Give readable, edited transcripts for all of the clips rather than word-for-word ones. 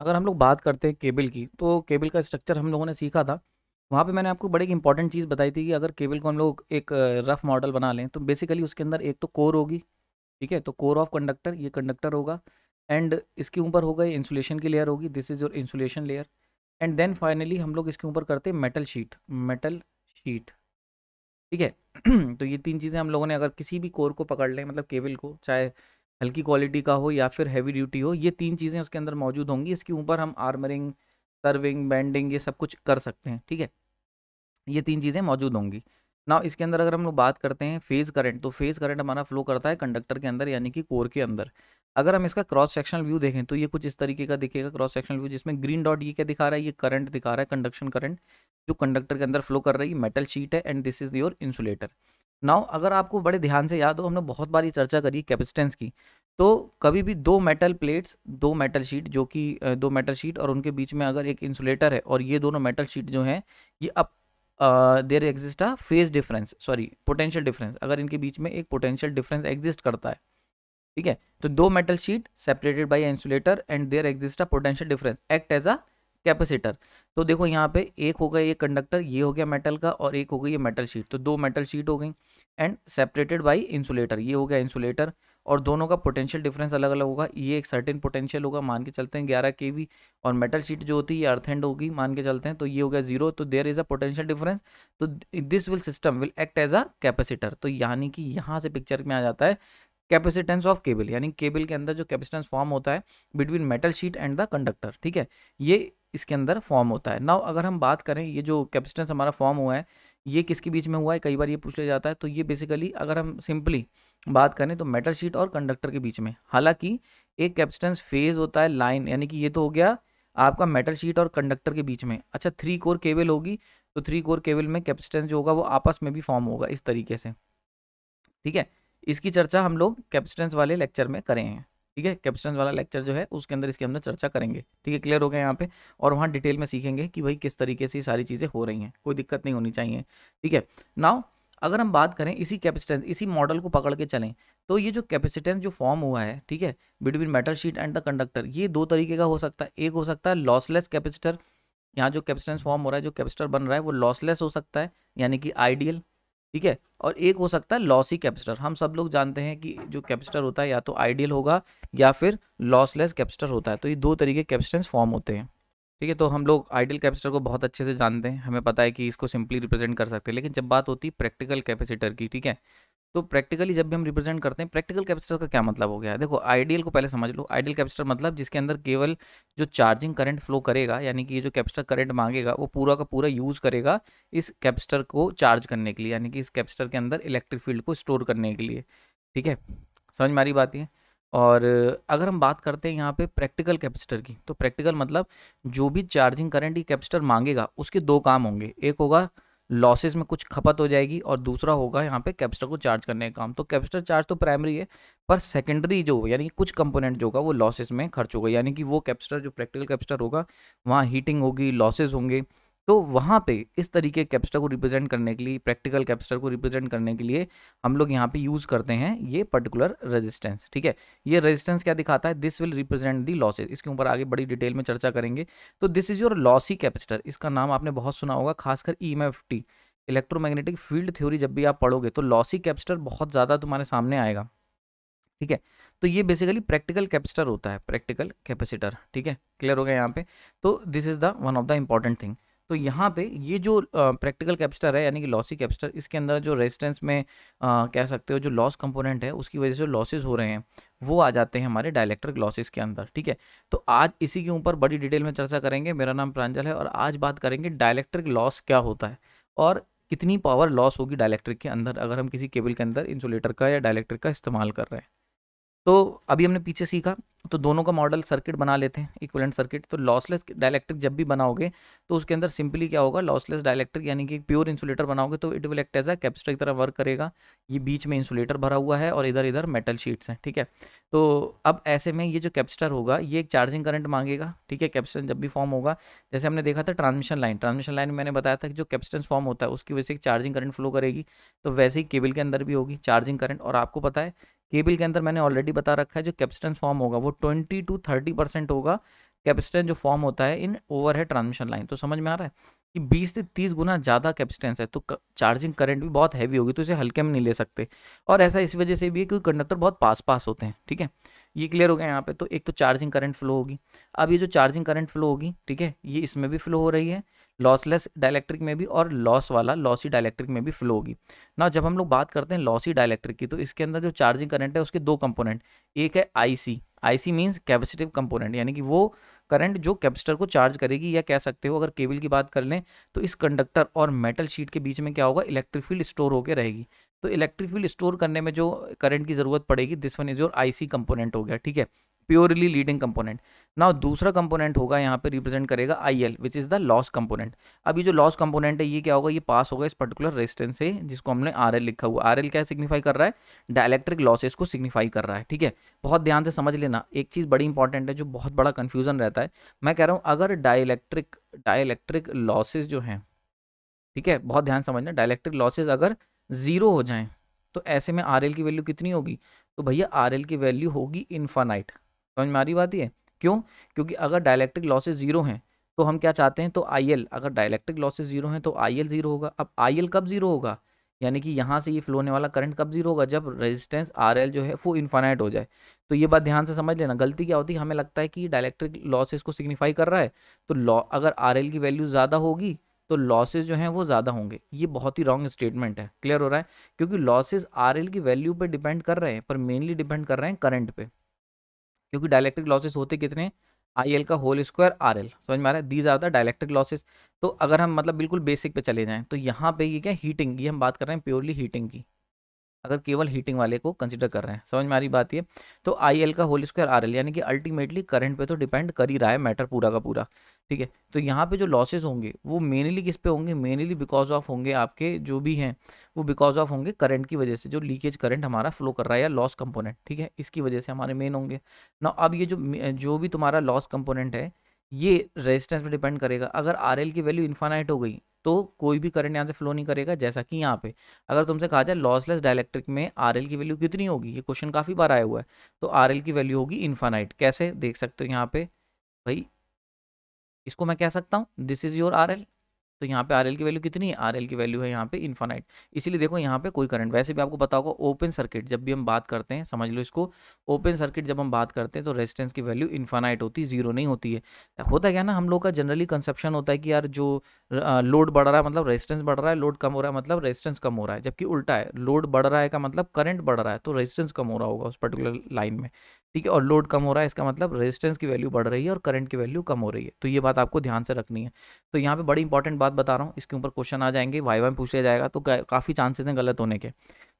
अगर हम लोग बात करते हैं केबल की, तो केबल का स्ट्रक्चर हम लोगों ने सीखा था। वहाँ पे मैंने आपको बड़ी इंपॉर्टेंट चीज़ बताई थी कि अगर केबल को हम लोग एक रफ़ मॉडल बना लें तो बेसिकली उसके अंदर एक तो कोर होगी, ठीक है, तो कोर ऑफ कंडक्टर, ये कंडक्टर होगा, एंड इसके ऊपर होगा ये इंसुलेशन की लेयर होगी, this is your insulation layer, and then finally हम लोग इसके ऊपर करते हैं मेटल शीट, ठीक है। तो ये तीन चीज़ें हम लोगों ने अगर किसी भी कोर को पकड़ लें, मतलब केबल को, चाहे हल्की क्वालिटी का हो या फिर हैवी ड्यूटी हो, ये तीन चीज़ें उसके अंदर मौजूद होंगी। इसके ऊपर हम आर्मरिंग, सर्विंग, बैंडिंग ये सब कुछ कर सकते हैं, ठीक है, ये तीन चीज़ें मौजूद होंगी। नाउ इसके अंदर अगर हम लोग बात करते हैं फेज़ करंट, तो फेज़ करंट हमारा फ्लो करता है कंडक्टर के अंदर यानी कि कोर के अंदर। अगर हम इसका क्रॉस सेक्शनल व्यू देखें तो ये कुछ इस तरीके का दिखेगा क्रॉस सेक्शनल व्यू, जिसमें ग्रीन डॉट ये क्या दिखा रहा है, ये करंट दिखा रहा है, कंडक्शन करंट जो कंडक्टर के अंदर फ्लो कर रही मेटल शीट है, and this is your insulator. Now अगर आपको बड़े ध्यान से याद हो, हमने बहुत बार ये चर्चा करी कैपेसिटेंस की, तो कभी भी दो मेटल प्लेट्स, दो मेटल शीट, जो कि दो मेटल शीट और उनके बीच में अगर एक इंसुलेटर है और ये दोनों मेटल शीट जो हैं ये there exist a phase difference, sorry potential difference, अगर इनके बीच में एक पोटेंशियल डिफरेंस एग्जिस्ट करता है, ठीक है, तो दो metal sheet separated by insulator and there exist a potential difference act as a capacitor. तो देखो यहाँ पे एक हो गया ये कंडक्टर, ये हो गया मेटल का, और एक हो गई ये मेटल शीट, तो दो मेटल शीट हो गई एंड सेपरेटेड बाय इंसुलेटर, ये हो गया इंसुलेटर, और दोनों का पोटेंशियल डिफरेंस अलग अलग होगा। ये एक सर्टेन पोटेंशियल होगा, मान के चलते हैं 11 kV, और मेटल शीट जो होती है ये अर्थेंड होगी, मान के चलते हैं, तो ये हो गया 0, तो there is a potential difference, तो this will system will act as a capacitor. तो यानी कि यहाँ से पिक्चर में आ जाता है कैपेसिटेंस ऑफ केबल, यानी केबल के अंदर जो कैपेसिटेंस फॉर्म होता है between metal sheet and the conductor, ठीक है, ये इसके अंदर फॉर्म होता है। नाउ अगर हम बात करें ये जो कैपेसिटेंस हमारा फॉर्म हुआ है ये किसके बीच में हुआ है, कई बार ये पूछ लिया जाता है, तो ये बेसिकली अगर हम सिंपली बात करें तो मेटल शीट और कंडक्टर के बीच में, हालांकि एक कैपेसिटेंस फेज होता है लाइन, यानी कि ये तो हो गया आपका मेटल शीट और कंडक्टर के बीच में। अच्छा, 3 कोर केबल होगी, तो 3 कोर केबल में कैपेसिटेंस जो होगा वो आपस में भी फॉर्म होगा इस तरीके से, ठीक है। इसकी चर्चा हम लोग कैपेसिटेंस वाले लेक्चर में करेंगे, ठीक है, कैपेसिटेंस वाला लेक्चर जो है उसके अंदर इसके अंदर चर्चा करेंगे, ठीक है, क्लियर हो गया यहाँ पे, और वहाँ डिटेल में सीखेंगे कि भाई किस तरीके से ये सारी चीज़ें हो रही हैं, कोई दिक्कत नहीं होनी चाहिए, ठीक है। नाउ अगर हम बात करें इसी कैपेसिटेंस, इसी मॉडल को पकड़ के चलें तो ये जो कैपेसिटेंस जो फॉर्म हुआ है, ठीक है, between metal sheet and the conductor, ये दो तरीके का हो सकता है। एक हो सकता है लॉसलेस कैपेसिटर, यहाँ जो कैपेसिटेंस फॉर्म हो रहा है, जो कैपेसिटर बन रहा है वो लॉसलेस हो सकता है, यानी कि आइडियल, ठीक है, और एक हो सकता है लॉसी कैपेसिटर। हम सब लोग जानते हैं कि जो कैपेसिटर होता है या तो आइडियल होगा या फिर लॉसलेस कैपेसिटर होता है, तो ये दो तरीके कैपेसिटेंस फॉर्म होते हैं, ठीक है। तो हम लोग आइडियल कैपेसिटर को बहुत अच्छे से जानते हैं, हमें पता है कि इसको सिंपली रिप्रेजेंट कर सकते हैं, लेकिन जब बात होती है प्रैक्टिकल कैपेसिटर की, ठीक है, तो प्रैक्टिकली जब भी हम रिप्रेजेंट करते हैं, प्रैक्टिकल कैपेसिटर का क्या मतलब हो गया, देखो आइडियल को पहले समझ लो। आइडियल कैपेसिटर मतलब जिसके अंदर केवल जो चार्जिंग करंट फ्लो करेगा, यानी कि ये जो कैपेसिटर करंट मांगेगा वो पूरा का पूरा यूज़ करेगा इस कैपेसिटर को चार्ज करने के लिए, यानी कि इस कैपेसिटर के अंदर इलेक्ट्रिक फील्ड को स्टोर करने के लिए, ठीक है, समझ में आ रही बात है। और अगर हम बात करते हैं यहाँ पे प्रैक्टिकल कैपेसिटर की, तो प्रैक्टिकल मतलब जो भी चार्जिंग करंट ये कैपेसिटर मांगेगा उसके दो काम होंगे, एक होगा लॉसेस में कुछ खपत हो जाएगी और दूसरा होगा यहाँ पे कैपेसिटर को चार्ज करने का काम। तो कैपेसिटर चार्ज तो प्राइमरी है, पर सेकेंडरी जो होगा यानी कि कुछ कंपोनेंट जो होगा वो लॉसेस में खर्च होगा, यानी कि वो कैपेसिटर जो प्रैक्टिकल कैपेसिटर होगा वहाँ हीटिंग होगी, लॉसेस होंगे, तो वहाँ पे इस तरीके कैपेसिटर को रिप्रेजेंट करने के लिए, प्रैक्टिकल कैपेसिटर को रिप्रेजेंट करने के लिए हम लोग यहाँ पे यूज़ करते हैं ये पर्टिकुलर रेजिस्टेंस, ठीक है। ये रेजिस्टेंस क्या दिखाता है, this will represent the losses, इसके ऊपर आगे बड़ी डिटेल में चर्चा करेंगे। तो this is your lossy capacitor, इसका नाम आपने बहुत सुना होगा, खासकर EMFT, इलेक्ट्रोमैग्नेटिक फील्ड थ्योरी जब भी आप पढ़ोगे तो लॉसी कैपेसिटर बहुत ज़्यादा तुम्हारे सामने आएगा, ठीक है। तो ये बेसिकली प्रैक्टिकल कैपेसिटर होता है, प्रैक्टिकल कैपेसिटर, ठीक है, क्लियर हो गया यहाँ पे। तो this is the one of the important thing. तो यहाँ पे ये जो प्रैक्टिकल कैपेसिटर है यानी कि लॉसी कैपेसिटर, इसके अंदर जो रेजिस्टेंस में कह सकते हो जो लॉस कंपोनेंट है उसकी वजह से लॉसेस हो रहे हैं वो आ जाते हैं हमारे डाइलेक्ट्रिक लॉसेस के अंदर, ठीक है। तो आज इसी के ऊपर बड़ी डिटेल में चर्चा करेंगे। मेरा नाम प्रांजल है और आज बात करेंगे डाइलेक्ट्रिक लॉस क्या होता है और कितनी पावर लॉस होगी डाइलेक्ट्रिक के अंदर अगर हम किसी केबल के अंदर इंसुलेटर का या डाइलेक्ट्रिक का इस्तेमाल कर रहे हैं। तो अभी हमने पीछे सीखा, तो दोनों का मॉडल सर्किट बना लेते हैं, इक्विवेलेंट सर्किट। तो लॉसलेस डाइलेक्ट्रिक जब भी बनाओगे तो उसके अंदर सिंपली क्या होगा, लॉसलेस डाइलेक्ट्रिक यानी कि प्योर इंसुलेटर बनाओगे तो it will act as a capacitor की तरह वर्क करेगा। ये बीच में इंसुलेटर भरा हुआ है और इधर इधर मेटल शीट्स हैं, ठीक है। तो अब ऐसे में ये जो कैपेसिटर होगा ये एक चार्जिंग करंट मांगेगा, ठीक है। कैपेसिटेंस जब भी फॉर्म होगा, जैसे हमने देखा था ट्रांसमिशन लाइन में मैंने बताया था कि जो कैपेसिटेंस फॉर्म होता है उसकी वजह से चार्जिंग करंट फ्लो करेगी, तो वैसे ही केबल के अंदर भी होगी चार्जिंग करंट। और आपको पता है केबल के अंदर मैंने ऑलरेडी बता रखा है जो कैपेसिटेंस फॉर्म होगा वो 20 to 30% होगा कैपेसिटेंस जो फॉर्म होता है इन ओवरहेड ट्रांसमिशन लाइन। तो समझ में आ रहा है कि 20 से 30 गुना ज़्यादा कैपेसिटेंस है, तो चार्जिंग करंट भी बहुत हैवी होगी, तो इसे हल्के में नहीं ले सकते। और ऐसा इस वजह से भी है क्योंकि कंडक्टर बहुत पास पास होते हैं। ठीक है, ये क्लियर हो गया यहाँ पे। तो एक तो चार्जिंग करंट फ्लो होगी। अब ये जो चार्जिंग करंट फ्लो होगी, ठीक है, ये इसमें भी फ्लो हो रही है, लॉसलेस डायलैक्ट्रिक में भी, और लॉस वाला लॉसी डायलैक्ट्रिक में भी फ्लो होगी ना। जब हम लोग बात करते हैं लॉसी डायलैक्ट्रिक की, तो इसके अंदर जो चार्जिंग करंट है उसके दो कंपोनेंट, एक है IC, IC means capacitive component, यानी कि वो करंट जो कैपेसिटर को चार्ज करेगी, या कह सकते हो अगर केबल की बात कर लें तो इस कंडक्टर और मेटल शीट के बीच में क्या होगा, इलेक्ट्रिक फील्ड स्टोर होकर रहेगी। तो इलेक्ट्रिक फील्ड स्टोर करने में जो करंट की ज़रूरत पड़ेगी, this one is your IC component हो गया। ठीक है, प्योरली लीडिंग कंपोनेंट। नाउ दूसरा कंपोनेंट होगा, यहाँ पे रिप्रेजेंट करेगा IL, which is the loss component. अब ये जो लॉस कंपोनेंट है ये क्या होगा, ये पास होगा इस पर्टिकुलर रेजिस्टेंस से जिसको हमने आरएल लिखा हुआ। आरएल क्या सिग्निफाई कर रहा है, डायलैक्ट्रिक लॉसेस को सिग्निफाई कर रहा है। ठीक है, बहुत ध्यान से समझ लेना, एक चीज़ बड़ी इंपॉर्टेंट है जो बहुत बड़ा कन्फ्यूजन रहता है। मैं कह रहा हूँ अगर डायलैक्ट्रिक लॉसेज जो हैं, ठीक है, बहुत ध्यान समझना, डायलैक्ट्रिक लॉसेज अगर ज़ीरो हो जाएँ तो ऐसे में आरएल की वैल्यू कितनी होगी, तो भैया आरएल की वैल्यू होगी इन्फानाइट। समझ में आ रही बात ये, क्यों, क्योंकि अगर डायलैक्ट्रिक लॉसेज ज़ीरो हैं तो हम क्या चाहते हैं, तो आईएल, अगर डायलैक्ट्रिक लॉसेज ज़ीरो हैं तो आईएल ज़ीरो होगा। अब आईएल कब ज़ीरो होगा, यानी कि यहाँ से ये फ्लो होने वाला करंट कब ज़ीरो होगा, जब रेजिस्टेंस आरएल जो है वो इन्फानाइट हो जाए। तो ये बात ध्यान से समझ लेना। गलती क्या होती है, हमें लगता है कि डायलैक्ट्रिक लॉसेज को सिग्निफाई कर रहा है, तो अगर आरएल की वैल्यू ज़्यादा होगी तो लॉसेज जो हैं वो ज़्यादा होंगे। ये बहुत ही रॉन्ग स्टेटमेंट है, क्लियर हो रहा है, क्योंकि लॉसेज आरएल की वैल्यू पर डिपेंड कर रहे हैं, पर मेनली डिपेंड कर रहे हैं करंट पे, क्योंकि डायलैक्ट्रिक लॉसेस होते कितने, आईएल का होल स्क्वायर आरएल। समझ में आ रहा है, these are the dielectric losses. तो अगर हम मतलब बिल्कुल बेसिक पे चले जाएं तो यहाँ पे ये क्या, हीटिंग की हम बात कर रहे हैं, प्योरली हीटिंग की, अगर केवल हीटिंग वाले को कंसिडर कर रहे हैं। समझ में आ रही बात ये, तो आईएल का होल स्क्वायर आरएल, यानी कि अल्टीमेटली करंट पे तो डिपेंड कर ही रहा है मैटर पूरा का पूरा। ठीक है, तो यहाँ पे जो लॉसेज होंगे वो मेनली किस पे होंगे, मेनली बिकॉज ऑफ होंगे आपके जो भी हैं वो बिकॉज ऑफ होंगे करंट की वजह से, जो लीकेज करंट हमारा फ्लो कर रहा है या लॉस कंपोनेंट। ठीक है, इसकी वजह से हमारे मेन होंगे ना। अब ये जो भी तुम्हारा लॉस कंपोनेंट है ये रेजिस्टेंस पे डिपेंड करेगा। अगर आरएल की वैल्यू इन्फानाइट हो गई तो कोई भी करंट यहाँ से फ्लो नहीं करेगा, जैसा कि यहाँ पे अगर तुमसे कहा जाए लॉसलेस डायलैक्ट्रिक में आरएल की वैल्यू कितनी होगी, ये क्वेश्चन काफ़ी बार आया हुआ है, तो आरएल की वैल्यू होगी इन्फानाइट। कैसे देख सकते हो यहाँ पे, भाई इसको मैं कह सकता हूँ दिस इज़ योर आरएल, तो यहाँ पे आरएल की वैल्यू कितनी है, आरएल की वैल्यू है यहाँ पे इन्फानाइट। इसीलिए देखो यहाँ पे कोई करंट, वैसे भी आपको पता होगा ओपन सर्किट जब भी हम बात करते हैं, समझ लो इसको, ओपन सर्किट जब हम बात करते हैं तो रेजिस्टेंस की वैल्यू इन्फानाइट होती है, जीरो नहीं होती है। होता क्या ना, हम लोग का जनरली कंसेप्शन होता है कि यार जो लोड बढ़ रहा है मतलब रेजिस्टेंस बढ़ रहा है, लोड कम हो रहा है मतलब रेजिस्टेंस कम हो रहा है, जबकि उल्टा है, लोड बढ़ रहा है का मतलब करंट बढ़ रहा है तो रेजिस्टेंस कम हो रहा होगा उस पर्टिकुलर लाइन में। ठीक है, और लोड कम हो रहा है इसका मतलब रेजिस्टेंस की वैल्यू बढ़ रही है और करंट की वैल्यू कम हो रही है। तो ये बात आपको ध्यान से रखनी है। तो यहाँ पे बड़ी इंपॉर्टेंट बात बता रहा हूँ, इसके ऊपर क्वेश्चन आ जाएंगे, वाइवा में पूछा जाएगा, तो काफ़ी चांसेस हैं गलत होने के,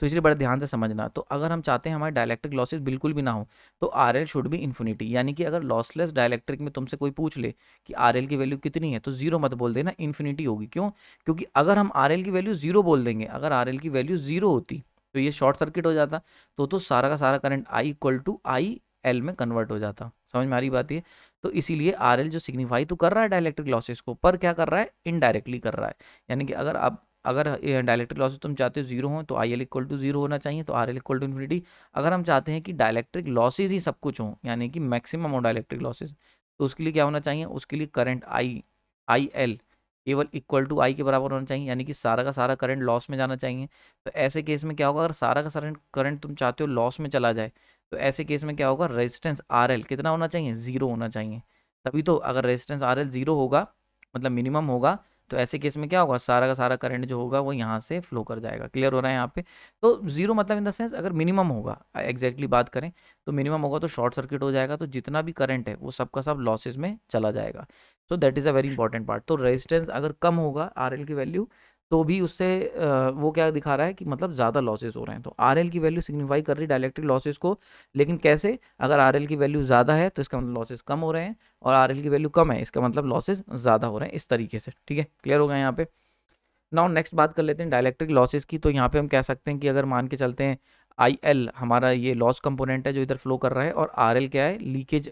तो इसलिए बड़े ध्यान से समझना। तो अगर हम चाहते हैं हमारे डायलैक्ट्रिक लॉसेज बिल्कुल भी ना हो तो आर एल शुड भी इन्फिनिटी, यानी कि अगर लॉसलेस डायलैक्ट्रिक में तुमसे कोई पूछ ले कि आर एल की वैल्यू कितनी है तो जीरो मत बोल देना, इन्फिनिटी होगी। क्यों, क्योंकि अगर हम आर एल की वैल्यू जीरो बोल देंगे, अगर आर एल की वैल्यू जीरो होती तो ये शॉर्ट सर्किट हो जाता, तो सारा का सारा current I equal to I L में कन्वर्ट हो जाता। समझ में आ रही बात ये, तो इसीलिए आर एल जो सिग्निफाई तो कर रहा है डायलैक्ट्रिक लॉसेस को, पर क्या कर रहा है, इनडायरेक्टली कर रहा है, यानी कि अगर डायलैक्ट्रिक लॉसेस तुम चाहते हो जीरो हो तो I L equal to zero होना चाहिए, तो R L equal to infinity. अगर हम चाहते हैं कि डायलैक्ट्रिक लॉसेज ही सब कुछ हो, यानी कि मैक्सिमम हो डायलैक्ट्रिक लॉसेज, तो उसके लिए क्या होना चाहिए, उसके लिए करंट आई एल केवल इक्वल टू आई के बराबर होना चाहिए, यानी कि सारा का सारा करंट लॉस में जाना चाहिए। तो ऐसे केस में क्या होगा, अगर सारा का सारा करंट तुम चाहते हो लॉस में चला जाए तो ऐसे केस में क्या होगा, रेजिस्टेंस आरएल कितना होना चाहिए, जीरो होना चाहिए। तभी तो अगर रेजिस्टेंस आरएल जीरो होगा मतलब मिनिमम होगा तो ऐसे केस में क्या होगा, सारा का सारा करंट जो होगा वो यहाँ से फ्लो कर जाएगा। क्लियर हो रहा है यहाँ पे, तो जीरो मतलब इन द सेंस अगर मिनिमम होगा, एग्जैक्टली बात करें तो मिनिमम होगा तो शॉर्ट सर्किट हो जाएगा, तो जितना भी करंट है वो सब का सब लॉसेज में चला जाएगा। तो that is a very important part. तो रेजिस्टेंस अगर कम होगा आरएल की वैल्यू तो भी उससे वो क्या दिखा रहा है कि मतलब ज़्यादा लॉसेस हो रहे हैं। तो आरएल की वैल्यू सिग्निफाई कर रही है डायलैक्ट्रिक लॉसेस को, लेकिन कैसे, अगर आरएल की वैल्यू ज़्यादा है तो इसका मतलब लॉसेस कम हो रहे हैं, और आरएल की वैल्यू कम है इसका मतलब लॉसेस ज़्यादा हो रहे हैं, इस तरीके से। ठीक है, क्लियर हो गया यहाँ पे। नाउ नेक्स्ट बात कर लेते हैं डायलैक्ट्रिक लॉसेस की। तो यहाँ पे हम कह सकते हैं कि अगर मान के चलते हैं आई एल हमारा ये लॉस कंपोनेंट है जो इधर फ्लो कर रहा है, और आर एल क्या है, लीकेज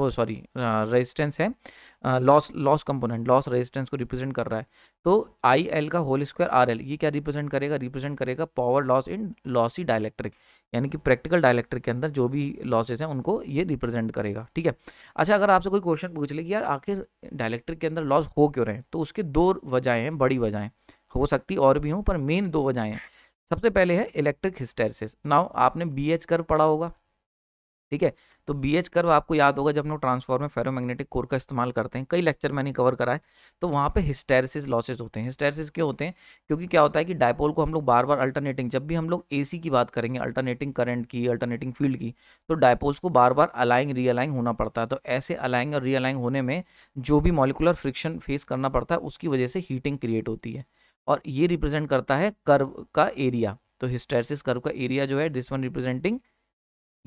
वो सॉरी रेजिस्टेंस है, लॉस कंपोनेंट, लॉस रेजिस्टेंस को रिप्रेजेंट कर रहा है। तो आई एल का होल स्क्वायर आर एल ये क्या रिप्रेजेंट करेगा, रिप्रेजेंट करेगा power loss in lossy dielectric, यानी कि प्रैक्टिकल डाइलेक्ट्रिक के अंदर जो भी लॉसेज हैं उनको ये रिप्रेजेंट करेगा। ठीक है। अच्छा, अगर आपसे कोई क्वेश्चन पूछ ले कि यार आखिर डाइलेक्ट्रिक के अंदर लॉस हो क्यों रहे हैं, तो उसके दो वजहें हैं, बड़ी वजहें, हो सकती और भी हों पर मेन दो वजहें हैं। सबसे पहले है इलेक्ट्रिक हिस्टैरिसिस। नाउ आपने BH कर्व पढ़ा होगा, ठीक है। तो BH कर्व आपको याद होगा जब हम ट्रांसफॉर्मर में फेरोमैग्नेटिक कोर का इस्तेमाल करते हैं, कई लेक्चर मैंने कवर करा है। तो वहाँ पे हिस्टैरिसिस लॉसेज होते हैं। हिस्टैरिसिस क्यों होते हैं, क्योंकि क्या होता है कि डायपोल को हम लोग बार बार अल्टरनेटिंग, जब भी हम लोग AC की बात करेंगे, अल्टरनेटिंग करंट की, अल्टरनेटिंग फील्ड की, तो डायपोल्स को बार बार अलाइंग रीअलाइंग होना पड़ता है। तो ऐसे अलाइंग और रीअलाइंग होने में जो भी मॉलिकुलर फ्रिक्शन फेस करना पड़ता है उसकी वजह से हीटिंग क्रिएट होती है, और ये रिप्रेजेंट करता है कर्व का एरिया। तो हिस्टैरिसिस कर्व का एरिया जो है, दिस वन रिप्रेजेंटिंग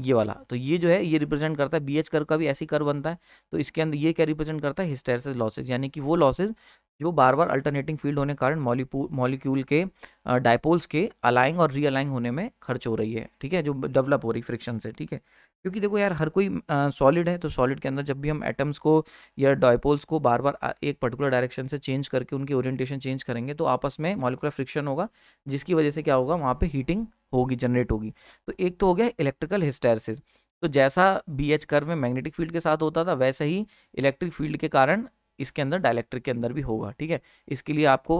ये वाला, तो ये जो है ये रिप्रेजेंट करता है। BH कर्व का भी ऐसी कर्व बनता है, तो इसके अंदर ये क्या रिप्रेजेंट करता है, हिस्टैरिसिस लॉसेज, यानी कि वो लॉसेज जो बार बार अल्टरनेटिंग फील्ड होने के कारण मॉलिक्यूल के डायपोल्स के अलाइंग और रीअलाइंग होने में खर्च हो रही है, ठीक है, जो डेवलप हो रही फ्रिक्शन से। ठीक है, क्योंकि देखो यार हर कोई सॉलिड है, तो सॉलिड के अंदर जब भी हम एटम्स को या डायपोल्स को बार बार एक पर्टिकुलर डायरेक्शन से चेंज करके उनकी ओरिएंटेशन चेंज करेंगे तो आपस में मॉलिक्यूलर फ्रिक्शन होगा, जिसकी वजह से क्या होगा, वहाँ पर हीटिंग होगी, जनरेट होगी। तो एक तो हो गया इलेक्ट्रिकल हिस्टैरिसिस। तो जैसा BH कर्व में मैग्नेटिक फील्ड के साथ होता था, वैसे ही इलेक्ट्रिक फील्ड के कारण इसके अंदर डाइलेक्ट्रिक के अंदर भी होगा। ठीक है, इसके लिए आपको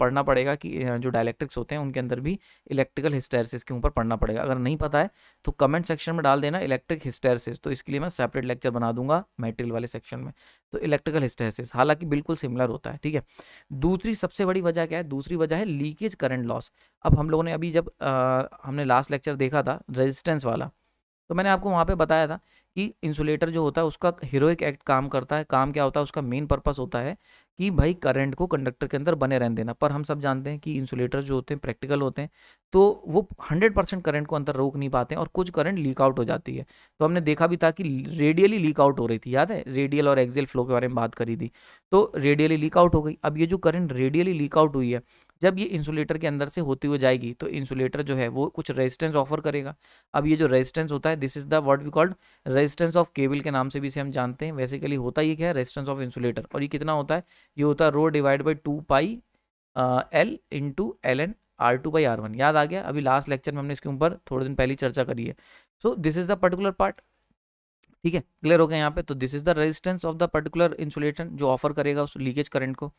पढ़ना पड़ेगा कि जो डाइलेक्ट्रिक्स होते हैं उनके अंदर भी इलेक्ट्रिकल हिस्टैरिसिस के ऊपर पढ़ना पड़ेगा। अगर नहीं पता है तो कमेंट सेक्शन में डाल देना इलेक्ट्रिक हिस्टैरिसिस, तो इसके लिए मैं सेपरेट लेक्चर बना दूंगा मेटेरियल वाले सेक्शन में। तो इलेक्ट्रिकल हिस्टैरिसिस हालांकि बिल्कुल सिमिलर होता है। ठीक है, दूसरी सबसे बड़ी वजह क्या है, दूसरी वजह है लीकेज करंट लॉस। अब हम लोगों ने अभी जब हमने लास्ट लेक्चर देखा था रेजिस्टेंस वाला, तो मैंने आपको वहाँ पे बताया था कि इंसुलेटर जो होता है उसका हीरोइक एक्ट काम करता है। काम क्या होता है, उसका मेन पर्पस होता है कि भाई करंट को कंडक्टर के अंदर बने रहने देना। पर हम सब जानते हैं कि इंसुलेटर जो होते हैं प्रैक्टिकल होते हैं, तो वो 100% करंट को अंदर रोक नहीं पाते हैं, और कुछ करंट लीक आउट हो जाती है। तो हमने देखा भी था कि रेडियली लीक आउट हो रही थी, याद है, रेडियल और एक्सियल फ्लो के बारे में बात करी थी। तो रेडियली लीक आउट हो गई। अब ये जो करंट रेडियली लीक आउट हुई है, जब ये इंसुलेटर के अंदर से होती हुई जाएगी तो इंसुलेटर जो है वो कुछ रेजिस्टेंस ऑफर करेगा। अब ये जो रेजिस्टेंस होता है, this is the what we called resistance of cable के नाम से भी इसे हम जानते हैं। बेसिकली होता ये क्या है, रेजिस्टेंस ऑफ इंसुलेटर, और ये कितना होता है, ये होता है ρ/2πL ln R2/R1। याद आ गया, अभी लास्ट लेक्चर में हमने इसके ऊपर थोड़े दिन पहले चर्चा करी है। So this is the particular part, ठीक है, क्लियर हो गया यहाँ पे। तो this is the resistance of the particular insulator जो ऑफर करेगा उस लीकेज करंट को।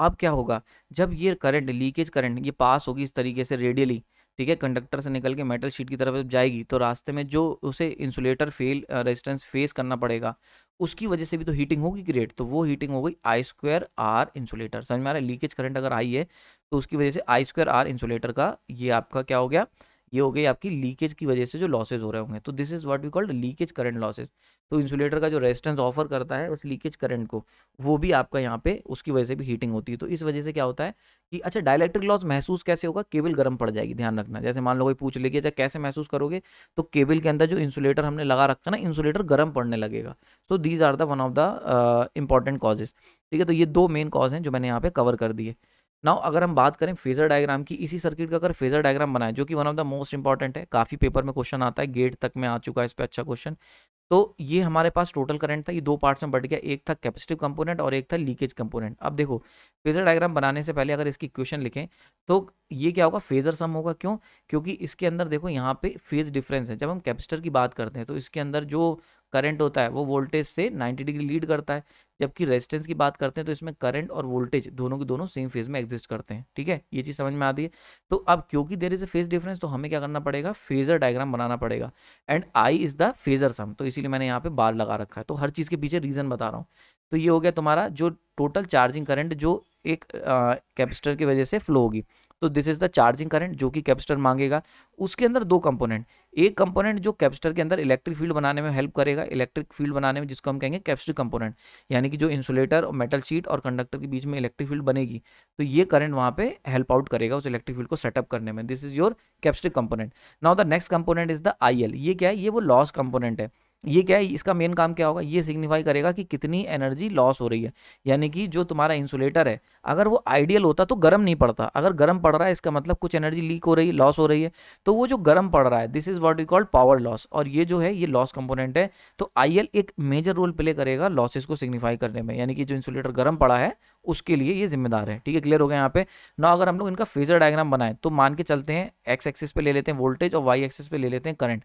अब क्या होगा, जब ये करंट लीकेज करंट ये पास होगी इस तरीके से रेडियली, ठीक है, कंडक्टर से निकल के मेटल शीट की तरफ जाएगी, तो रास्ते में जो उसे इंसुलेटर रेजिस्टेंस फेस करना पड़ेगा, उसकी वजह से भी तो हीटिंग होगी क्रिएट। तो वो हीटिंग हो गई I²R इंसुलेटर। समझ में आ रहा है, लीकेज करंट अगर आई है तो उसकी वजह से I²R इंसुलेटर का ये आपका क्या हो गया, ये हो गई आपकी लीकेज की वजह से जो लॉसेज हो रहे होंगे। तो this is what we called leakage current losses. तो इंसुलेटर का जो रेजिस्टेंस ऑफर करता है उस लीकेज करंट को, वो भी आपका यहाँ पे उसकी वजह से भी हीटिंग होती है। तो इस वजह से क्या होता है कि अच्छा डाइलेक्ट्रिक लॉस महसूस कैसे होगा, केबल गर्म पड़ जाएगी, ध्यान रखना। जैसे मान लो कोई पूछ लेगी अच्छा कैसे महसूस करोगे, तो केबल के अंदर जो इंसुलेटर हमने लगा रखा ना, इंसुलेटर गर्म पड़ने लगेगा। So these are the one of the important causes, ठीक है। तो ये दो मेन कॉज हैं जो मैंने यहाँ पे कवर कर दिए। नाउ अगर हम बात करें फेजर डायग्राम की, इसी सर्किट का अगर फेजर डायग्राम बनाए, जो कि one of the most important है, काफ़ी पेपर में क्वेश्चन आता है, गेट तक में आ चुका है इस पर अच्छा क्वेश्चन। तो ये हमारे पास टोटल करंट था, ये दो पार्ट्स में बट गया, एक था कैपेसिटिव कंपोनेंट और एक था लीकेज कंपोनेंट। अब देखो फेजर डायग्राम बनाने से पहले अगर इसकी इक्वेशन लिखें तो ये क्या होगा, फेजर सम होगा। क्यों, क्योंकि इसके अंदर देखो यहाँ पे फेज डिफरेंस है। जब हम कैपेसिटर की बात करते हैं तो इसके अंदर जो करंट होता है वो वोल्टेज से 90 डिग्री लीड करता है, जबकि रेजिस्टेंस की बात करते हैं तो इसमें करंट और वोल्टेज दोनों के दोनों सेम फेज में एग्जिस्ट करते हैं, ठीक है, ये चीज़ समझ में आती है। तो अब क्योंकि there is a phase difference, तो हमें क्या करना पड़ेगा, फेजर डायग्राम बनाना पड़ेगा, and I is the phasor sum. तो इसीलिए मैंने यहाँ पे बार लगा रखा है, तो हर चीज़ के पीछे रीजन बता रहा हूँ। तो ये हो गया तुम्हारा जो टोटल चार्जिंग करंट जो एक कैपेसिटर की वजह से फ्लो होगी। तो this is the charging current जो कि कैपेसिटर मांगेगा। उसके अंदर दो कंपोनेंट, एक कंपोनेंट जो कैपेसिटर के अंदर इलेक्ट्रिक फील्ड बनाने में हेल्प करेगा, इलेक्ट्रिक फील्ड बनाने में, जिसको हम कहेंगे कैपेसिटिव कंपोनेंट, यानी कि जो इंसुलेटर और मेटल शीट और कंडक्टर के बीच में इलेक्ट्रिक फील्ड बनेगी, तो ये करंट वहाँ पे हेल्प आउट करेगा उस इलेक्ट्रिक फील्ड को सेटअप करने में। This is your capacitive component. Now the next component is the I L. ये क्या है, ये वो लॉस कंपोनेंट है। ये क्या है, इसका मेन काम क्या होगा, ये सिग्निफाई करेगा कि कितनी एनर्जी लॉस हो रही है। यानी कि जो तुम्हारा इंसुलेटर है अगर वो आइडियल होता तो गर्म नहीं पड़ता, अगर गर्म पड़ रहा है इसका मतलब कुछ एनर्जी लीक हो रही है, लॉस हो रही है। तो वो जो गर्म पड़ रहा है this is what we called power loss, और ये जो है ये लॉस कंपोनेंट है। तो आईएल एक मेजर रोल प्ले करेगा लॉसेज को सिग्निफाई करने में, यानी कि जो इंसुलेटर गर्म पड़ा है उसके लिए ये जिम्मेदार है। ठीक है, क्लियर हो गया यहाँ पे ना। अगर हम लोग इनका फेजर डायग्राम बनाएं तो मान के चलते हैं एक्स एक्सिस पे ले लेते हैं वोल्टेज और वाई एक्सिस पे ले लेते हैं करंट।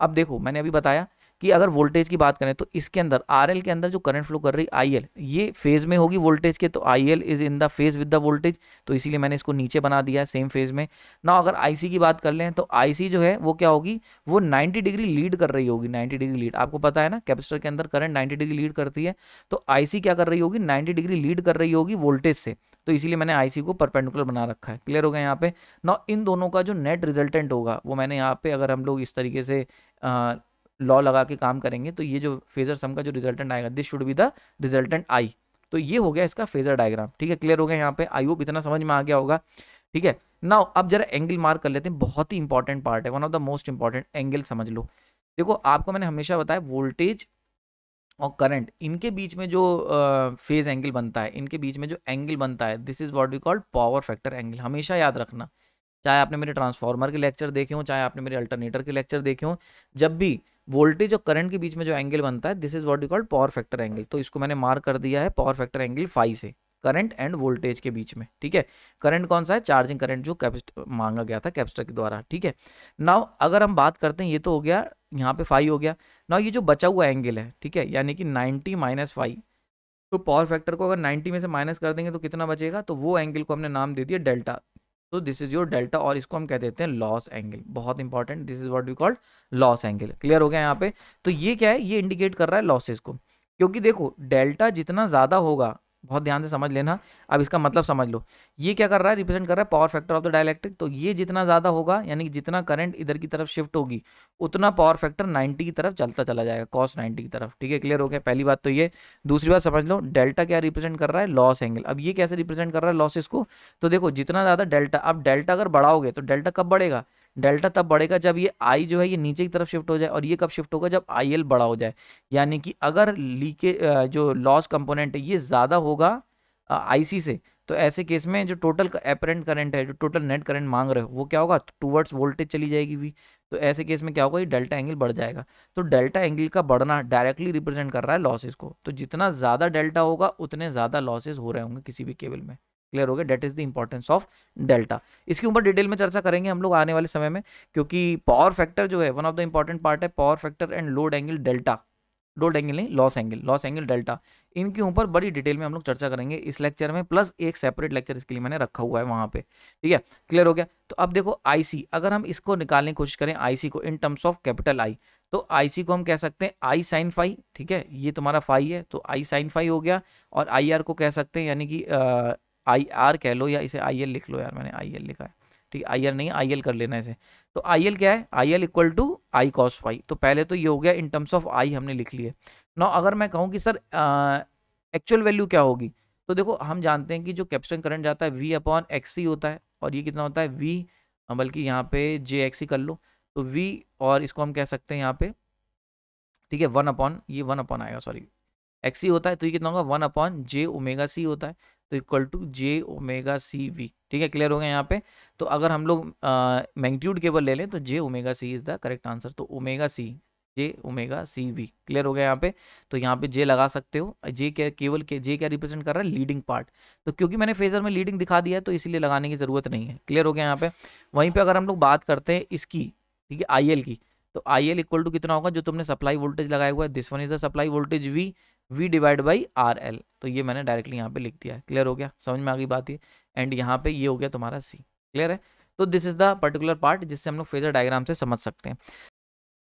अब देखो मैंने अभी बताया कि अगर वोल्टेज की बात करें तो इसके अंदर आरएल के अंदर जो करंट फ्लो कर रही आईएल ये फेज में होगी वोल्टेज के, तो IL is in the phase with the voltage, तो इसीलिए मैंने इसको नीचे बना दिया सेम फेज में ना। अगर आईसी की बात कर लें तो आईसी जो है वो क्या होगी, वो 90 डिग्री लीड कर रही होगी, 90 डिग्री लीड। आपको पता है ना कैपेसिटर के अंदर करंट 90 डिग्री लीड करती है, तो आईसी क्या कर रही होगी, 90 डिग्री लीड कर रही होगी वोल्टेज से, तो इसीलिए मैंने आईसी को परपेंडिकुलर बना रखा है। क्लियर हो गया यहाँ पे ना। इन दोनों का जो नेट रिजल्टेंट होगा वो मैंने यहाँ पे, अगर हम लोग इस तरीके से लॉ लगा के काम करेंगे तो ये जो फेजर सम का जो रिजल्टेंट आएगा this should be the resultant I. तो ये हो गया इसका फेजर डायग्राम। ठीक है, क्लियर हो गया यहाँ पे। आई होप इतना समझ में आ गया होगा। ठीक है नाउ, अब जरा एंगल मार्क कर लेते हैं, बहुत ही इंपॉर्टेंट पार्ट है, one of the most important. Angle समझ लो, देखो आपको मैंने हमेशा बताया वोल्टेज और करंट इनके बीच में जो फेज एंगल बनता है, इनके बीच में जो एंगल बनता है this is what we called power factor angle. हमेशा याद रखना, चाहे आपने मेरे ट्रांसफार्मर के लेक्चर देखे हों, चाहे आपने मेरे अल्टरनेटर के लेक्चर देखे हों, जब भी वोल्टेज और करंट के बीच में जो एंगल बनता है this is what we called power factor angle. तो इसको मैंने मार्क कर दिया है पावर फैक्टर एंगल फाई से, करंट एंड वोल्टेज के बीच में। ठीक है, करंट कौन सा है, चार्जिंग करंट जो कैपेसिटर मांगा गया था कैपेसिटर के द्वारा। ठीक है नाउ, अगर हम बात करते हैं, ये तो हो गया यहाँ पे फाई हो गया नाउ, ये जो बचा हुआ एंगल है ठीक है, यानी कि 90 - फाई। तो पावर फैक्टर को अगर 90 में से माइनस कर देंगे तो कितना बचेगा, तो वो एंगल को हमने नाम दे दिया डेल्टा। तो दिस इज योर डेल्टा, और इसको हम कह देते हैं लॉस एंगल, बहुत important, this is what we called loss angle. Clear हो गया यहाँ पे। तो ये क्या है, ये इंडिकेट कर रहा है लॉसेस को, क्योंकि देखो डेल्टा जितना ज़्यादा होगा, बहुत ध्यान से समझ लेना, अब इसका मतलब समझ लो, ये क्या कर रहा है, रिप्रेजेंट कर रहा है power factor of the dielectric. तो ये जितना ज़्यादा होगा यानी कि जितना करंट इधर की तरफ शिफ्ट होगी उतना पावर फैक्टर 90 की तरफ चलता चला जाएगा, कॉस 90 की तरफ। ठीक है, क्लियर हो गया, पहली बात तो ये। दूसरी बात समझ लो, डेल्टा क्या रिप्रेजेंट कर रहा है, लॉस एंगल। अब ये कैसे रिप्रेजेंट कर रहा है लॉसेस को, तो देखो जितना ज़्यादा डेल्टा, अब डेल्टा अगर बढ़ाओगे तो डेल्टा कब बढ़ेगा, डेल्टा तब बढ़ेगा जब ये आई जो है ये नीचे की तरफ शिफ्ट हो जाए, और ये कब शिफ्ट होगा, जब आई एल बड़ा हो जाए। यानी कि अगर लीकेज जो लॉस कंपोनेंट है ये ज़्यादा होगा आई सी से, तो ऐसे केस में जो टोटल एपरेंट करंट है, जो टोटल नेट करंट मांग रहे हो वो क्या होगा, टूवर्ड्स वोल्टेज चली जाएगी भी। तो ऐसे केस में क्या होगा, ये डेल्टा एंगल बढ़ जाएगा। तो डेल्टा एंगल का बढ़ना डायरेक्टली रिप्रेजेंट कर रहा है लॉसेज को, तो जितना ज़्यादा डेल्टा होगा उतने ज़्यादा लॉसेज हो रहे होंगे किसी भी केबल में। क्लियर हो गया, that is the importance of delta. इसके ऊपर डिटेल में चर्चा करेंगे हम लोग आने वाले समय में, क्योंकि पावर फैक्टर जो है one of the important part है। Power factor and load angle delta, load angle नहीं, loss angle, loss angle delta, इनके ऊपर बड़ी डिटेल में हम लोग चर्चा करेंगे इस लेक्चर में, प्लस एक सेपरेट लेक्चर इसके लिए मैंने रखा हुआ है वहाँ पे। ठीक है, क्लियर हो गया। तो अब देखो आईसी, अगर हम इसको निकालने की कोशिश करें आईसी को in terms of capital I, तो आईसी को हम कह सकते हैं आई साइन फाई। ठीक है, ये तुम्हारा फाई है तो आई साइन फाई हो गया, और आई आर को कह सकते हैं यानी कि आई आर कह लो, या इसे आई एल लिख लो, यार मैंने आई एल लिखा है ठीक है, आई आर नहीं आई एल कर लेना इसे। तो आई एल क्या है, I L equal to I cos phi. तो पहले तो ये हो गया इन टर्म्स ऑफ आई हमने लिख लिए। ना अगर मैं कहूँ कि सर एक्चुअल वैल्यू क्या होगी, तो देखो हम जानते हैं कि जो कैपेसिटर करंट जाता है वी अपॉन एक्स सी होता है, और ये कितना होता है वी, बल्कि यहाँ पे जे एक्स सी कर लो, तो वी, और इसको हम कह सकते हैं यहाँ पे ठीक है 1 अपॉन, ये 1 अपॉन आएगा सॉरी, एक्स सी होता है, तो ये कितना होगा 1 अपॉन जे ओमेगा सी होता है, तो equal to j omega C V. ठीक है, क्लियर हो गया यहाँ पे। तो अगर हम लोग मैग्नीट्यूड केवल ले लें तो जे omega C is the correct answer, तो ओमेगा सी, जे ओमेगा सी वी। क्लियर हो गया यहाँ पे। तो यहाँ पे जे लगा सकते हो, जे क्या केवल के, जे क्या रिप्रेजेंट कर रहा है, लीडिंग पार्ट। तो क्योंकि मैंने फेजर में लीडिंग दिखा दिया है तो इसलिए लगाने की जरूरत नहीं है। क्लियर हो गया यहाँ पे। वहीं पर अगर हम लोग बात करते हैं इसकी ठीक है आई एल की, तो आई एल इक्वल टू कितना होगा, जो तुमने सप्लाई वोल्टेज लगाया हुआ है this one is the supply voltage V, V divide by R L. तो ये मैंने डायरेक्टली यहाँ पे लिख दिया है। क्लियर हो गया, समझ में आ गई बात ये। एंड यहाँ पे ये हो गया तुम्हारा सी। क्लियर है। तो this is the particular part जिससे हम लोग फेजर डायग्राम से समझ सकते हैं।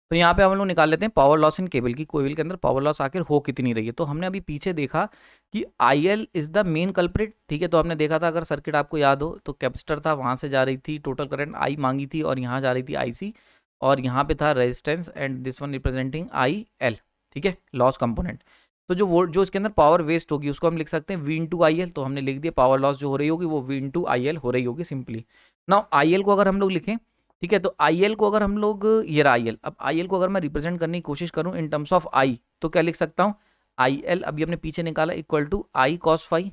तो यहाँ पे हम लोग निकाल लेते हैं पावर लॉस इन केबल की, कोयल के अंदर पावर लॉस आखिर हो कितनी रही है। तो हमने अभी पीछे देखा कि I L is the main culprit. ठीक है, तो हमने देखा था, अगर सर्किट आपको याद हो तो कैपेसिटर था, वहाँ से जा रही थी टोटल करंट आई मांगी थी, और यहाँ जा रही थी आई सी, और यहाँ पे था resistance, and this one representing I L. ठीक है, लॉस कंपोनेंट। तो जो वो जो इसके अंदर पावर वेस्ट होगी उसको हम लिख सकते हैं वी इंटू आई एल। तो हमने लिख दिया पावर लॉस जो हो रही होगी वो वी इंटू आई एल हो रही होगी सिंपली। नाउ आई एल को अगर हम लोग लिखें ठीक है। तो आई एल को अगर हम लोग, ये आई एल, अब आई एल को अगर मैं रिप्रेजेंट करने की कोशिश करूं इन टर्म्स ऑफ आई तो क्या लिख सकता हूं, आई एल अभी अपने पीछे निकाला equal to I cos phi,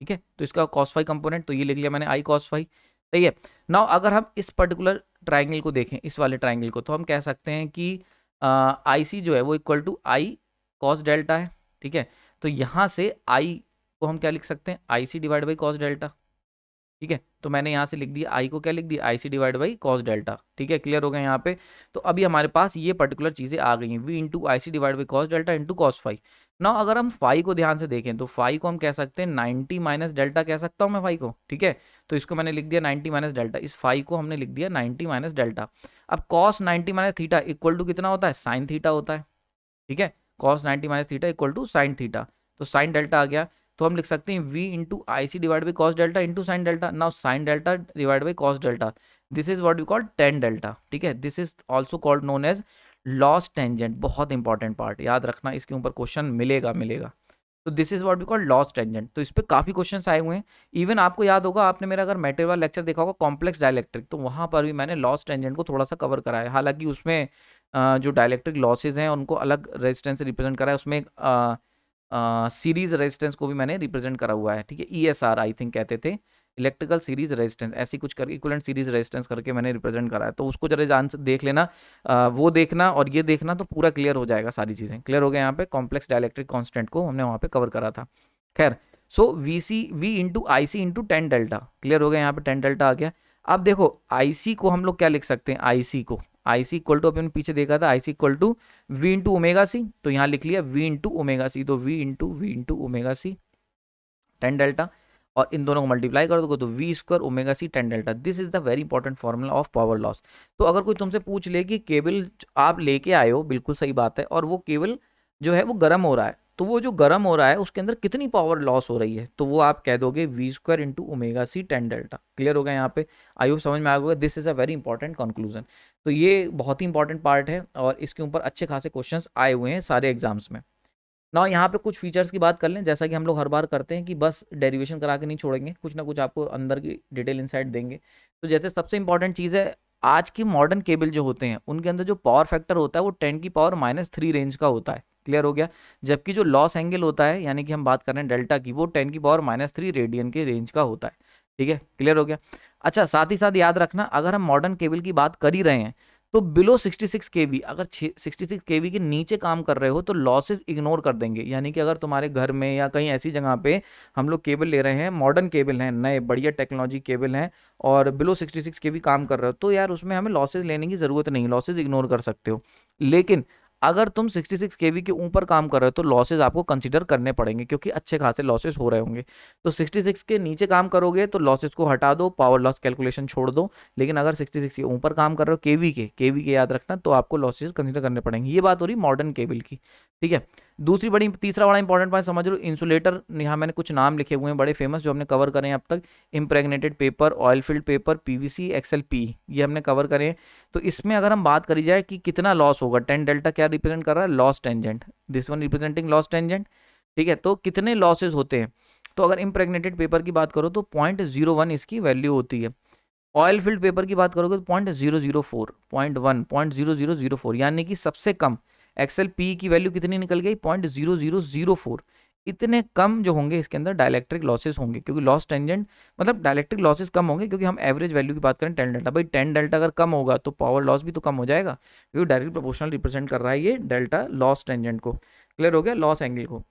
ठीक है। तो इसका कॉस फाई कंपोनेंट तो ये लिख लिया मैंने आई कॉस फाई, सही है। नाउ अगर हम इस पर्टिकुलर ट्राइंगल को देखें, इस वाले ट्राइंगल को, तो हम कह सकते हैं कि आई सी जो है वो equal to I cos delta है, ठीक है। तो यहाँ से आई को हम क्या लिख सकते हैं, I C divide by cos delta, ठीक है। तो मैंने यहाँ से लिख दिया आई को क्या लिख दिया, I C divide by cos delta, ठीक है। क्लियर हो गया यहाँ पे। तो अभी हमारे पास ये पर्टिकुलर चीज़ें आ गई हैं, V into I C divide by cos delta into cos phi. ना अगर हम फाई को ध्यान से देखें तो फाई को हम कह सकते हैं 90 माइनस डेल्टा, कह सकता हूँ मैं फाई को, ठीक है। तो इसको मैंने लिख दिया 90 माइनस डेल्टा, इस फाई को हमने लिख दिया 90 माइनस डेल्टा। अब cos 90 minus theta equal to कितना होता है, साइन थीटा होता है, ठीक है। Cos 90 minus theta equal to sine theta, तो साइन डेल्टा आ गया। तो हम लिख सकते हैं V into I C divide by cos delta into sine delta. Now sine delta divide by cos delta, this is what we call tan delta, ठीक है। This is also called known as loss tangent, बहुत important part, याद रखना, इसके ऊपर question मिलेगा। तो this is what we call loss tangent. तो इस पर काफ़ी क्वेश्चन आए हुए हैं, इवन आपको याद होगा, आपने मेरा अगर मटेरियल लेक्चर देखा होगा कॉम्प्लेक्स डायलैक्ट्रिक, तो वहाँ पर भी मैंने लॉस टेंजेंट को थोड़ा सा कवर करा है। हालांकि उसमें जो डायलैक्ट्रिक लॉसेज हैं उनको अलग रेजिस्टेंस से रिप्रेजेंट करा है, उसमें सीरीज रेजिस्टेंस को भी मैंने रिप्रेजेंट करा हुआ है, ठीक है। ESR आई थिंक कहते थे, इलेक्ट्रिकल सीरीज रेजिस्टेंस, ऐसी कुछ करके इक्विवेलेंट सीरीज रेजिस्टेंस करके मैंने रिप्रेजेंट करा है। तो उसको जरा जान से देख लेना, वो देखना और ये देखना, तो पूरा क्लियर हो जाएगा, सारी चीज़ें क्लियर हो गए। यहाँ पे कॉम्प्लेक्स डायलैक्ट्रिक कांस्टेंट को हमने वहाँ पे कवर करा था। खैर, so V into I C into tan delta, clear हो गया, यहाँ पे टेन डेल्टा आ गया। अब देखो आई सी को हम लोग क्या लिख सकते हैं, आई सी को, आई सी इक्वल टू अपने पीछे देखा था, I C equal to V into omega C, तो यहाँ लिख लिया वी इंटू ओमेगा सी। तो V into omega C tan delta, और इन दोनों को मल्टीप्लाई कर दोगे तो V square omega C tan delta. This is the very important formula of power loss. तो अगर कोई तुमसे पूछ ले कि केबल आप लेके आए हो, बिल्कुल सही बात है, और वो केबल जो है वो गर्म हो रहा है, तो वो जो गर्म हो रहा है उसके अंदर कितनी पावर लॉस हो रही है, तो वो आप कह दोगे V square into omega C tan delta. Clear हो गया यहाँ पे, आई होप समझ में आ गया। This is a very important conclusion. तो ये बहुत ही इंपॉर्टेंट पार्ट है और इसके ऊपर अच्छे खासे क्वेश्चंस आए हुए हैं सारे एग्जाम्स में। ना यहाँ पे कुछ फीचर्स की बात कर लें, जैसा कि हम लोग हर बार करते हैं कि बस डेरिवेशन करा के नहीं छोड़ेंगे, कुछ ना कुछ आपको अंदर की डिटेल इनसाइट देंगे। तो जैसे सबसे इंपॉर्टेंट चीज़ है, आज के मॉडर्न केबल जो होते हैं उनके अंदर जो पावर फैक्टर होता है वो 10³ रेंज का होता है, क्लियर हो गया। जबकि जो लॉस एंगल होता है, यानी कि हम बात कर रहे हैं डेल्टा की, वो 10³ रेडियन के रेंज का होता है, ठीक है। क्लियर हो गया। अच्छा, साथ ही साथ याद रखना, अगर हम मॉडर्न केबल की बात कर ही रहे हैं तो बिलो 66 kV, अगर 66 kV के नीचे काम कर रहे हो तो लॉसेज इग्नोर कर देंगे। यानी कि अगर तुम्हारे घर में या कहीं ऐसी जगह पे हम लोग केबल ले रहे हैं, मॉडर्न केबल हैं, नए बढ़िया टेक्नोलॉजी केबल हैं, और बिलो 66 kV काम कर रहे हो, तो यार उसमें हमें लॉसेज लेने की ज़रूरत नहीं, लॉसेज इग्नोर कर सकते हो। लेकिन अगर तुम 66 kV के ऊपर काम कर रहे हो तो लॉसेज आपको कंसिडर करने पड़ेंगे, क्योंकि अच्छे खासे लॉसेज हो रहे होंगे। तो 66 के नीचे काम करोगे तो लॉसेज को हटा दो, पावर लॉस कैलकुलेशन छोड़ दो। लेकिन अगर 66 के ऊपर काम कर रहे हो, केवी के याद रखना, तो आपको लॉसेज कंसिडर करने पड़ेंगे। ये बात हो रही मॉडर्न केबल की, ठीक है। तीसरा बड़ा इंपॉर्टेंट पॉइंट समझ लो, इंसुलेटर। यहाँ मैंने कुछ नाम लिखे हुए हैं बड़े फेमस जो हमने कवर करें अब तक, impregnated paper, oil field paper, PVC, XLPE, ये हमने कवर करें। तो इसमें अगर हम बात करी जाए कि कितना लॉस होगा, टेन डेल्टा क्या रिप्रेजेंट कर रहा है, loss tangent, this one representing loss tangent, ठीक है। तो कितने लॉसेज होते हैं, तो अगर इम्प्रेग्नेटेड पेपर की बात करो तो 0.01 इसकी वैल्यू होती है। ऑयल फील्ड पेपर की बात करोगे तो 0.004, 0.1, 0.0004, यानी कि सबसे कम। XLPE की वैल्यू कितनी निकल गई, 0.0004। इतने कम जो होंगे इसके अंदर डायलैक्ट्रिक लॉसेस होंगे, क्योंकि लॉस टेंजेंट मतलब डायलैक्ट्रिक लॉसेस कम होंगे, क्योंकि हम एवरेज वैल्यू की बात करें टेन डेल्टा, भाई टेन डेल्टा अगर कम होगा तो पावर लॉस भी तो कम हो जाएगा, क्योंकि डायरेक्ट प्रोपोर्शनल रिप्रेजेंट कर रहा है ये डेल्टा लॉस टेंजेंट को। क्लियर हो गया, लॉस एंगल को,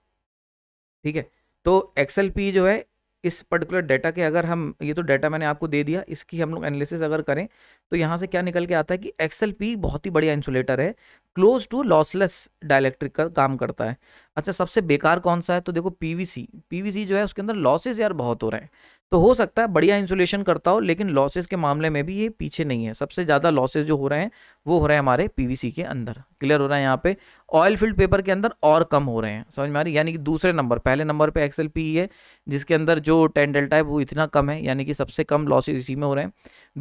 ठीक है। तो XLPE जो है इस पर्टिकुलर डाटा के, अगर हम, ये तो डाटा मैंने आपको दे दिया, इसकी हम लोग एनालिसिस अगर करें तो यहाँ से क्या निकल के आता है कि XLPE बहुत ही बढ़िया इंसुलेटर है, क्लोज टू लॉसलेस डायलैक्ट्रिक का काम करता है। अच्छा, सबसे बेकार कौन सा है, तो देखो PVC जो है उसके अंदर लॉसेज यार बहुत हो रहे हैं। तो हो सकता है बढ़िया इंसुलेशन करता हो, लेकिन लॉसेज के मामले में भी ये पीछे नहीं है। सबसे ज़्यादा लॉसेज जो हो रहे हैं वो हो रहे हैं हमारे PVC के अंदर, क्लियर हो रहा है यहाँ पे। ऑयल फील्ड पेपर के अंदर और कम हो रहे हैं, समझ में आ रही, यानी कि दूसरे नंबर, पहले नंबर पे XLPE है जिसके अंदर जो टेन डेल्टा है वो इतना कम है, यानी कि सबसे कम लॉसेज इसी में हो रहे हैं।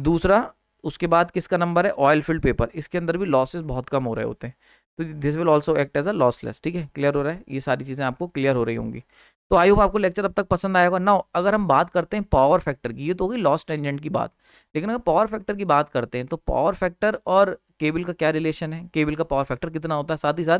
दूसरा उसके बाद किसका नंबर है, ऑयल फील्ड पेपर, इसके अंदर भी लॉसेज बहुत कम हो रहे होते हैं। तो this will also act as a lossless. ठीक है, क्लियर हो रहा है, ये सारी चीज़ें आपको क्लियर हो रही होंगी। तो आई होप आपको लेक्चर अब तक पसंद आएगा। ना अगर हम बात करते हैं पावर फैक्टर की, ये तो होगी लॉस टेंजेंट की बात, लेकिन अगर पावर फैक्टर की बात करते हैं तो पावर फैक्टर और केबल का क्या रिलेशन है, केबल का पावर फैक्टर कितना होता है, साथ ही साथ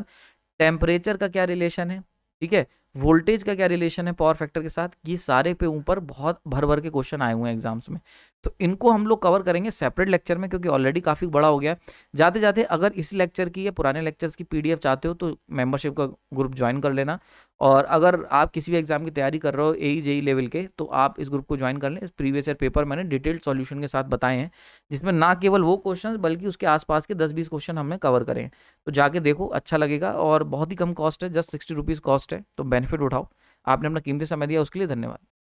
टेम्परेचर का क्या रिलेशन है, ठीक है, वोल्टेज का क्या रिलेशन है पावर फैक्टर के साथ, ये सारे पे ऊपर बहुत भर भर के क्वेश्चन आए हुए हैं एग्जाम्स में। तो इनको हम लोग कवर करेंगे सेपरेट लेक्चर में, क्योंकि ऑलरेडी काफ़ी बड़ा हो गया है। जाते जाते अगर इस लेक्चर की या पुराने लेक्चर्स की पीडीएफ चाहते हो तो मेंबरशिप का ग्रुप ज्वाइन कर लेना, और अगर आप किसी भी एग्जाम की तैयारी कर रहे हो एई जेई लेवल के, तो आप इस ग्रुप को ज्वाइन कर लें। इस प्रीवियस ईयर पेपर मैंने डिटेल्ड सॉल्यूशन के साथ बताए हैं, जिसमें ना केवल वो क्वेश्चन बल्कि उसके आसपास के 10-20 क्वेश्चन हमने कवर करें। तो जाके देखो, अच्छा लगेगा, और बहुत ही कम कॉस्ट है, जस्ट 60 रुपीज़ कॉस्ट है, तो बेनिफिट उठाओ। आपने अपना कीमती समय दिया, उसके लिए धन्यवाद।